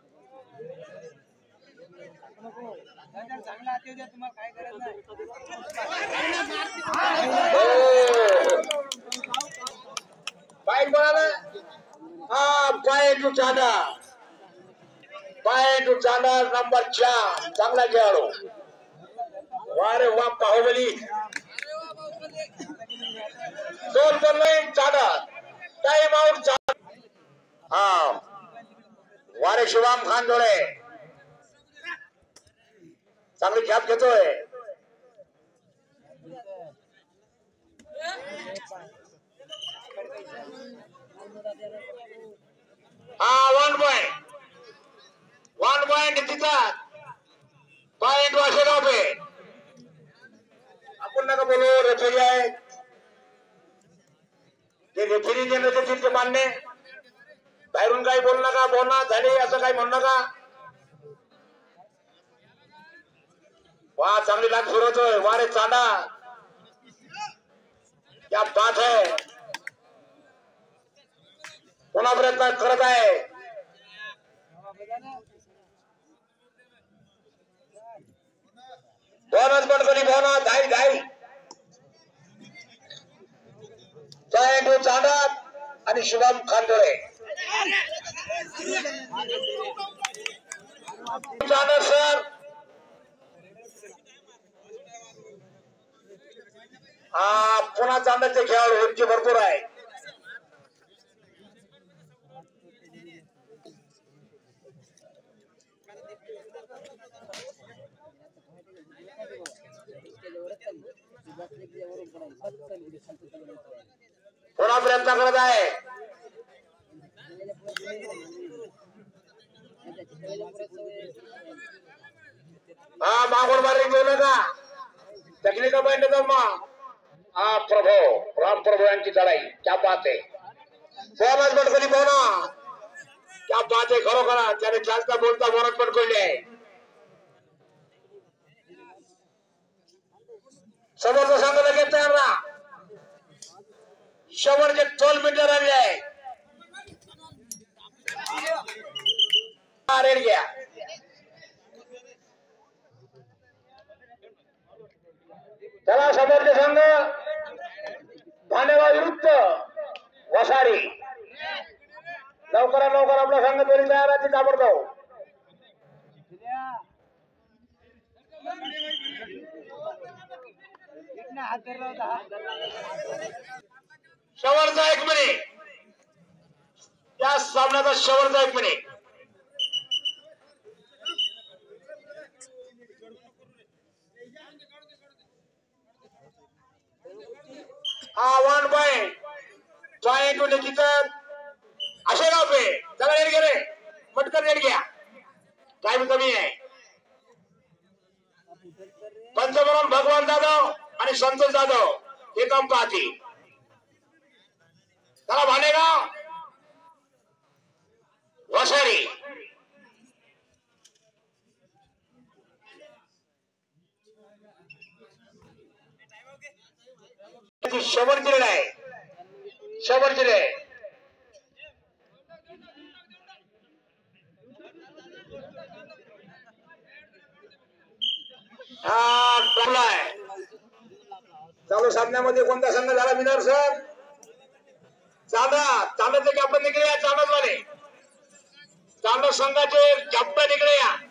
चादा number 4 चांगला खेळाडू वारे वा बाहुबली दोन बॉल चादा टाइम आउट हाँ वारे शिवाम खान जोड़े चांगली खेप घेतोय हाँ 1 पॉइंट 1 पॉइंट जीता पॉइंट वाशेगाव पे अपन ना बोलो रेफरी है ये रेफरी ने नसे टीम के मानने बाहेरून काही बोल नका बोलना झाले असं काही म्हणू नका वा चांगली लाग सुरतोय वारे चांडा क्या बात है कोणा प्रयत्न करत आहे बोनस बड़कली बोना दाई दाई चाहे तो चांदा आणि शुभम खांडोळे चांदा सर हाँ पुनः चांदाचे खेळाडू उंची भरपूर आहे थोड़ा प्रयत्न करत आहे हाँ मागोर मारे घेऊ नका टेक्निकल पॉइंट जमा हाँ प्रभो राम प्रभो यांची लढाई क्या बात है बोनस बटकली बोना क्या बात है खरो खरा त्याने चालता बोलता बोनस बटकली आहे समोरचा सांगायला घेत तयार ना शवर के 12 मीटर आले आहे गया चला समोरचे संघ भांडेवा विरुद्ध वसारी लवकर लवकर आपला संघ तरी तयार आहे ती ताबडतोब शेवटचा 1 मिनिट त्या सामन्याचा शेवटचा 1 मिनिट हा 1 पॉइंट ट्राय टू निकितन आशेगाव पे चला रेड घे रे पटकन रेड घ्या टाइम कमी आहे पंचमरण भगवान दादा आणि संतोष जाधव एक अंपाती चला भांडेगाव वसारी शबर चिरड आहे शबर चिरड आहे हा टोला आहे चालू सामन्यामध्ये कोणता संघ झाला विनर सर चांदा चांदाचे कॅप्टन निघले या चांदाच वाले चांदा संघाचे कॅप्टन निघले या